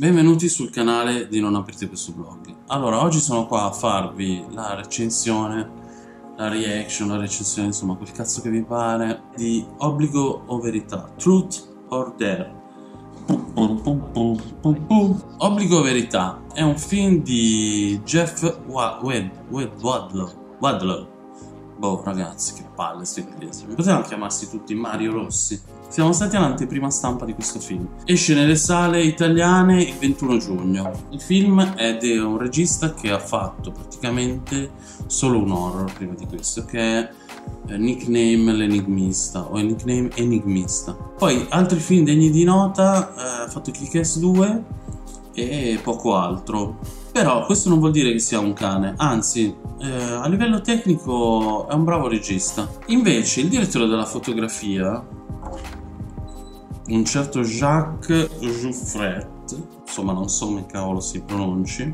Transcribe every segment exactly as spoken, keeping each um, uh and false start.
Benvenuti sul canale di Non Aprite Questo Blog. Allora, oggi sono qua a farvi la recensione, la reaction, la recensione, insomma, quel cazzo che vi pare, di Obbligo o Verità, Truth or Dare. Obbligo o Verità è un film di Jeff Wadlow. Wadlow. Boh, ragazzi, che palle sti inglesi. Potevano chiamarsi tutti Mario Rossi. Siamo stati all'anteprima stampa di questo film. Esce nelle sale italiane il ventuno giugno. Il film è di un regista che ha fatto praticamente solo un horror prima di questo, che è Nickname l'Enigmista o Nickname Enigmista. Poi altri film degni di nota, ha eh, fatto Kick-Ass due e poco altro. Però questo non vuol dire che sia un cane, anzi eh, a livello tecnico è un bravo regista. Invece il direttore della fotografia, un certo Jacques Jouffret, insomma non so come cavolo si pronunci,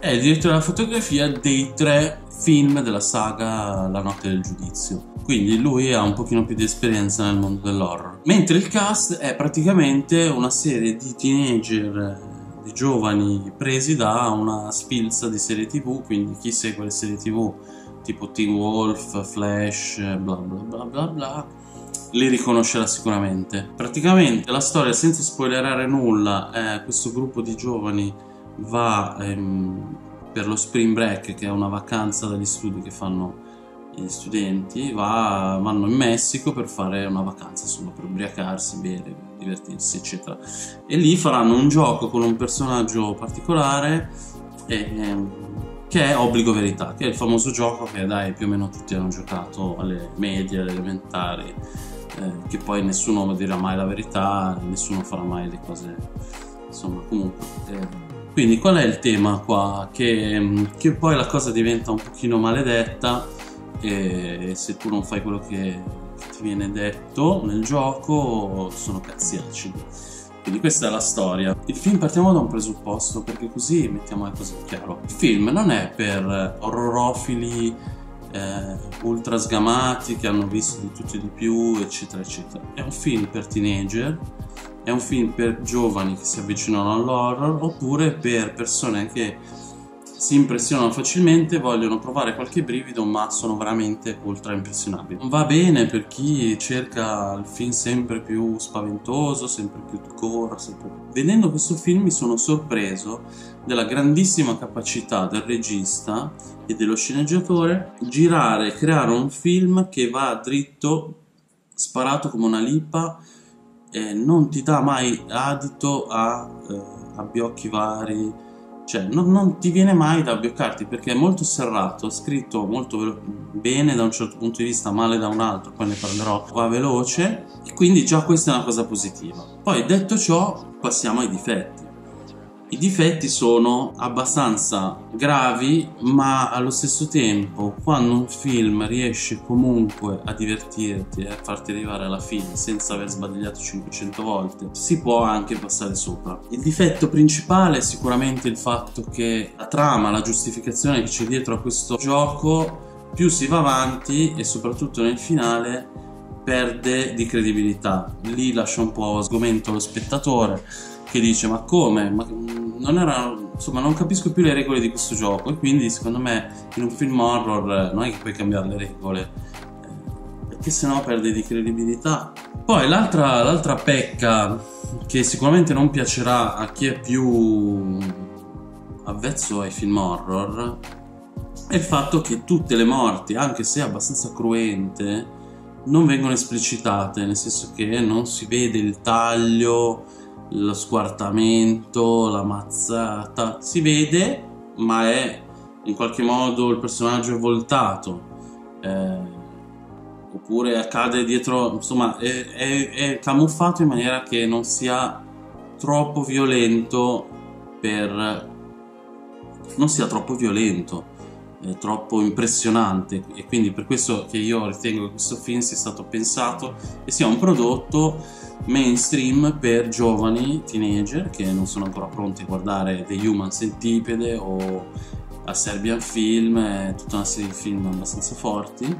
è il direttore della fotografia dei tre film della saga La Notte del Giudizio, quindi lui ha un pochino più di esperienza nel mondo dell'horror. Mentre il cast è praticamente una serie di teenager, di giovani presi da una sfilza di serie tv, quindi chi segue le serie tv tipo Teen Wolf, Flash, bla bla bla bla bla, li riconoscerà sicuramente. Praticamente la storia, senza spoilerare nulla, eh, questo gruppo di giovani va ehm, per lo spring break, che è una vacanza dagli studi che fanno gli studenti, va, vanno in Messico per fare una vacanza, insomma, per ubriacarsi, bere, divertirsi eccetera, e lì faranno un gioco con un personaggio particolare e, ehm, che è Obbligo Verità, che è il famoso gioco che dai più o meno tutti hanno giocato alle medie, alle elementari, eh, che poi nessuno dirà mai la verità, nessuno farà mai le cose, insomma, comunque. Eh. Quindi qual è il tema qua? Che, che poi la cosa diventa un pochino maledetta e se tu non fai quello che, che ti viene detto nel gioco sono cazzi acidi. Quindi questa è la storia. Il film, partiamo da un presupposto, perché così mettiamo le cose in chiaro. Il film non è per orrorofili eh, ultra sgamati che hanno visto di tutto e di più eccetera eccetera. È un film per teenager, è un film per giovani che si avvicinano all'horror, oppure per persone che si impressionano facilmente, vogliono provare qualche brivido ma sono veramente ultra impressionabili. Va bene per chi cerca il film sempre più spaventoso, sempre più gore, sempre... Vedendo questo film mi sono sorpreso della grandissima capacità del regista e dello sceneggiatore girare e creare un film che va dritto, sparato come una lipa e non ti dà mai adito a eh, abbiocchi vari. Cioè, non, non ti viene mai da abbioccarti, perché è molto serrato, scritto molto bene da un certo punto di vista, male da un altro, poi ne parlerò, va veloce, e quindi già questa è una cosa positiva. Poi, detto ciò, passiamo ai difetti. I difetti sono abbastanza gravi, ma allo stesso tempo, quando un film riesce comunque a divertirti e a farti arrivare alla fine senza aver sbagliato cinquecento volte, si può anche passare sopra. Il difetto principale è sicuramente il fatto che la trama, la giustificazione che c'è dietro a questo gioco, più si va avanti e soprattutto nel finale perde di credibilità. Lì lascia un po' sgomento lo spettatore, che dice ma come? Ma non era, insomma, non capisco più le regole di questo gioco, e quindi secondo me in un film horror non è che puoi cambiare le regole, perché sennò perde di credibilità. Poi l'altra l'altra pecca, che sicuramente non piacerà a chi è più avvezzo ai film horror, è il fatto che tutte le morti, anche se abbastanza cruente, non vengono esplicitate, nel senso che non si vede il taglio, lo squartamento, la mazzata, si vede, ma è in qualche modo il personaggio voltato, eh, oppure accade dietro, insomma è, è, è camuffato in maniera che non sia troppo violento, per non sia troppo violento, è troppo impressionante, e quindi per questo che io ritengo che questo film sia stato pensato e sia un prodotto mainstream per giovani teenager che non sono ancora pronti a guardare The Human Centipede o A Serbian Film, tutta una serie di film abbastanza forti,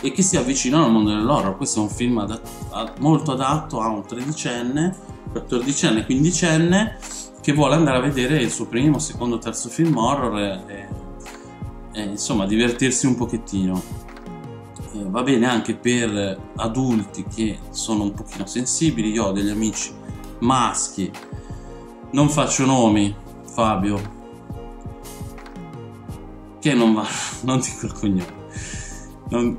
e che si avvicinano al mondo dell'horror. Questo è un film adat- molto adatto a un tredicenne quattordicenne, quindicenne, che vuole andare a vedere il suo primo, secondo, terzo film horror e, e insomma divertirsi un pochettino. E va bene anche per adulti che sono un pochino sensibili. Io ho degli amici maschi, non faccio nomi, Fabio, che non vanno, non dico il cognome, non,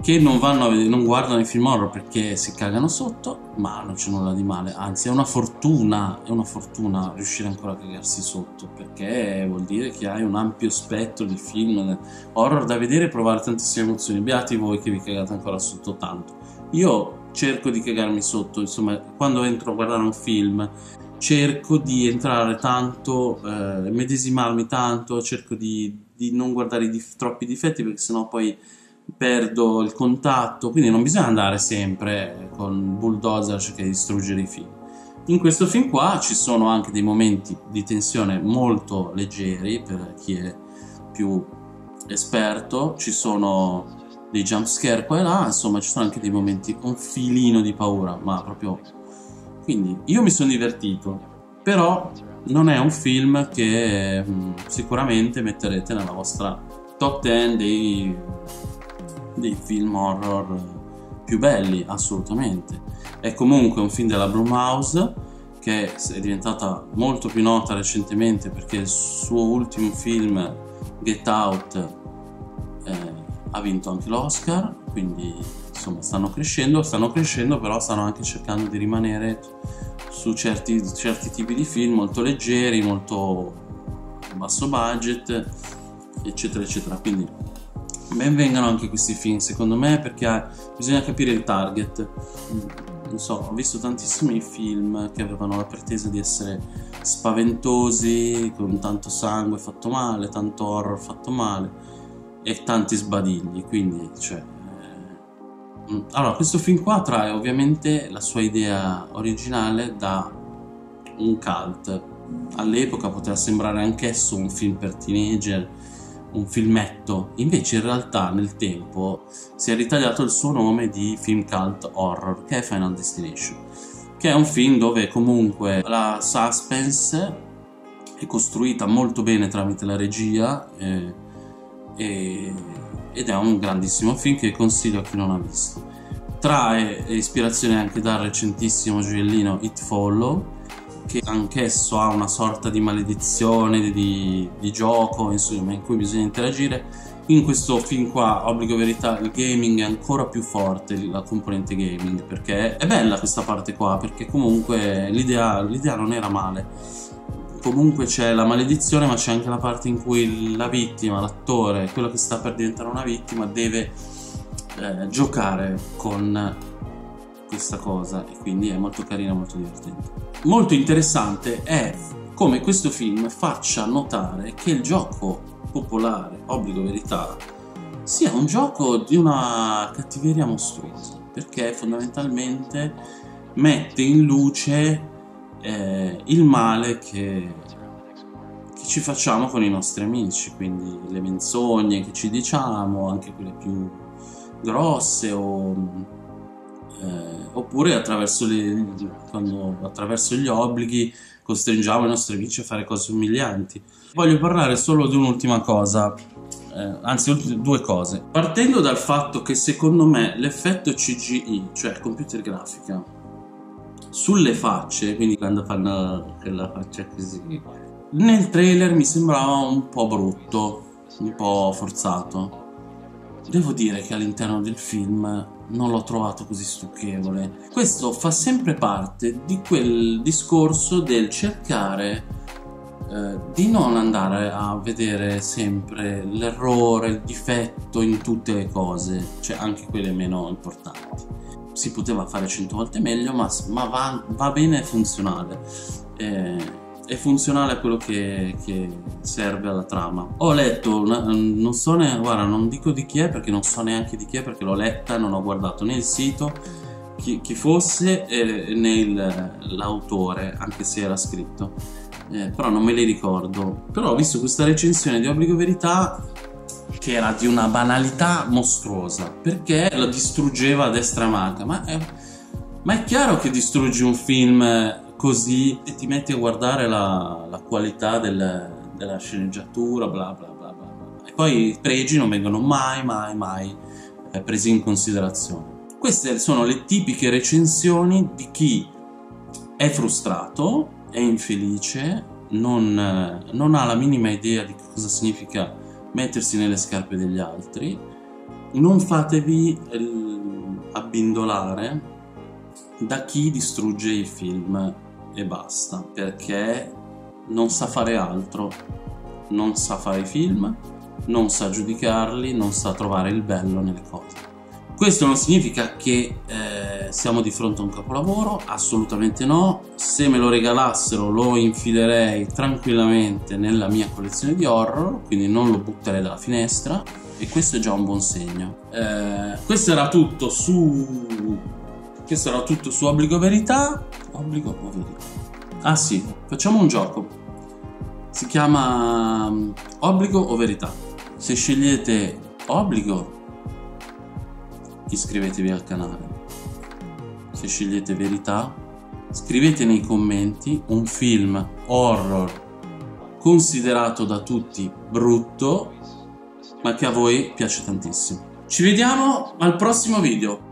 che non vanno a vedere, non guardano i film horror perché si cagano sotto, ma non c'è nulla di male, anzi è una fortuna, è una fortuna riuscire ancora a cagarsi sotto, perché vuol dire che hai un ampio spettro di film horror da vedere e provare tantissime emozioni. Beati voi che vi cagate ancora sotto tanto. Io cerco di cagarmi sotto, insomma, quando entro a guardare un film cerco di entrare tanto, eh, medesimarmi tanto, cerco di, di non guardare dif- troppi difetti, perché sennò poi perdo il contatto. Quindi non bisogna andare sempre con bulldozer che distruggere i film. In questo film qua ci sono anche dei momenti di tensione molto leggeri per chi è più esperto, ci sono dei jump scare qua e là, insomma ci sono anche dei momenti con un filino di paura, ma proprio. Quindi io mi sono divertito, però non è un film che mh, sicuramente metterete nella vostra top dieci dei, dei film horror più belli, assolutamente. È comunque un film della Blumhouse, che è diventata molto più nota recentemente perché il suo ultimo film, Get Out, eh, ha vinto anche l'Oscar, quindi insomma stanno crescendo, stanno crescendo, però stanno anche cercando di rimanere su certi, certi tipi di film molto leggeri, molto basso budget, eccetera eccetera. Quindi ben vengano anche questi film, secondo me, perché bisogna capire il target. Non so, ho visto tantissimi film che avevano la pretesa di essere spaventosi, con tanto sangue fatto male, tanto horror fatto male e tanti sbadigli, quindi cioè. Allora, questo film qua trae ovviamente la sua idea originale da un cult. All'epoca poteva sembrare anch'esso un film per teenager, un filmetto, invece in realtà nel tempo si è ritagliato il suo nome di film cult horror, che è Final Destination, che è un film dove comunque la suspense è costruita molto bene tramite la regia e, e ed è un grandissimo film che consiglio a chi non ha visto. Trae ispirazione anche dal recentissimo gioiellino It Follows, che anch'esso ha una sorta di maledizione, di, di gioco, insomma, in cui bisogna interagire. In questo film qua, obbligo verità, il gaming è ancora più forte, la componente gaming, perché è bella questa parte qua, perché comunque l'idea non era male. Comunque c'è la maledizione, ma c'è anche la parte in cui la vittima, l'attore, quello che sta per diventare una vittima, deve eh, giocare con questa cosa, e quindi è molto carina, molto divertente. Molto interessante è come questo film faccia notare che il gioco popolare, obbligo verità, sia un gioco di una cattiveria mostruosa, perché fondamentalmente mette in luce Eh, il male che, che ci facciamo con i nostri amici, quindi le menzogne che ci diciamo, anche quelle più grosse, o, eh, oppure attraverso, le, quando, attraverso gli obblighi costringiamo i nostri amici a fare cose umilianti. Voglio parlare solo di un'ultima cosa, eh, anzi due cose, partendo dal fatto che secondo me l'effetto C G I, cioè computer grafica, sulle facce, quindi quando fanno quella faccia così, nel trailer mi sembrava un po' brutto, un po' forzato. Devo dire che all'interno del film non l'ho trovato così stucchevole. Questo fa sempre parte di quel discorso del cercare eh, di non andare a vedere sempre l'errore, il difetto in tutte le cose, cioè anche quelle meno importanti. Si poteva fare cento volte meglio, ma, ma va, va bene, è funzionale, eh, è funzionale a quello che, che serve alla trama. Ho letto, una, non so ne, guarda, non dico di chi è, perché non so neanche di chi è, perché l'ho letta e non ho guardato né il sito, chi, chi fosse, eh, né l'autore, anche se era scritto, eh, però non me li ricordo. Però ho visto questa recensione di Obbligo Verità che era di una banalità mostruosa, perché lo distruggeva a destra e a manca, ma è, Ma è chiaro che distruggi un film così e ti metti a guardare la, la qualità del, della sceneggiatura, bla bla bla bla. E poi i pregi non vengono mai mai mai eh, presi in considerazione. Queste sono le tipiche recensioni di chi è frustrato, è infelice, non, non ha la minima idea di cosa significa mettersi nelle scarpe degli altri. Non fatevi abbindolare da chi distrugge i film e basta, perché non sa fare altro, non sa fare film, non sa giudicarli, non sa trovare il bello nelle cose. Questo non significa che eh, siamo di fronte a un capolavoro, assolutamente no. Se me lo regalassero lo infilerei tranquillamente nella mia collezione di horror, quindi non lo butterei dalla finestra, e questo è già un buon segno. Eh, questo era tutto su... Questo era tutto su Obbligo Verità. Obbligo o Verità? Ah sì, facciamo un gioco. Si chiama Obbligo o Verità. Se scegliete Obbligo, iscrivetevi al canale. Se scegliete Verità, scrivete nei commenti un film horror considerato da tutti brutto, ma che a voi piace tantissimo. Ci vediamo al prossimo video.